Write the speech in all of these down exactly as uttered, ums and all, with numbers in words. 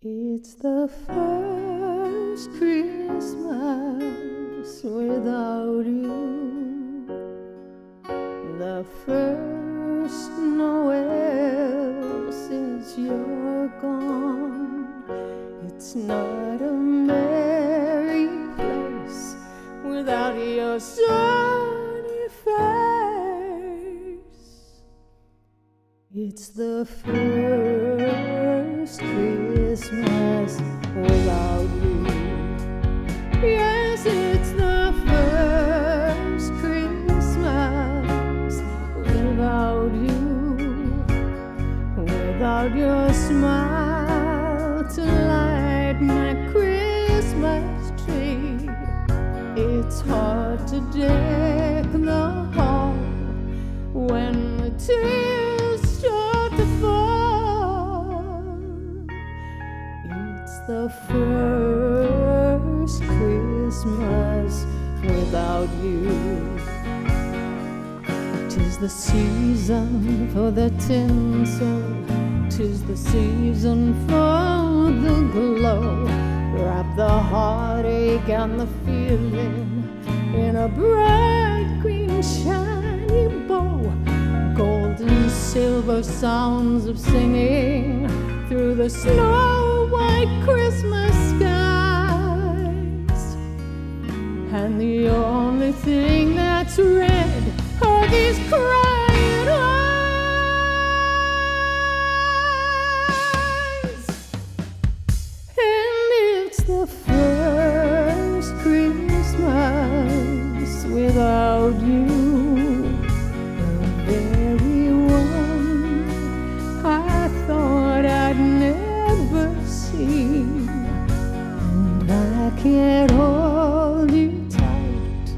It's the first Christmas without you, the first Noel since you're gone. It's not a merry place without your sunny face. It's the first Christmas Christmas without you. Yes, it's the first Christmas without you, without your smile to light my Christmas tree. It's hard to deck the hall when the tears start to fall. The first Christmas without you. 'Tis the season for the tinsel, 'tis the season for the glow. Wrap the heartache and the feeling in a bright green shiny bow. Gold and silver sounds of singing through the snow-white Christmas skies, and the only thing that's red are these crying eyes. And it's the first Christmas without you, the very one I thought I'd never see, and I can't hold you tight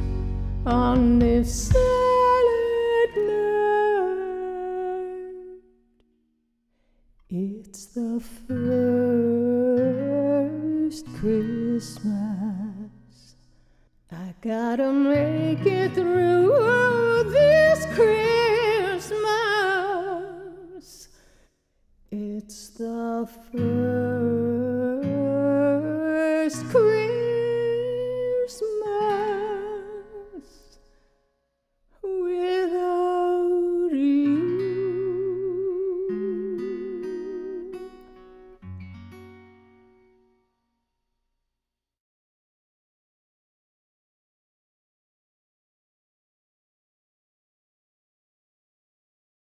on this silent night. It's the first Christmas. I gotta make it through this Christmas. It's the first Christmas.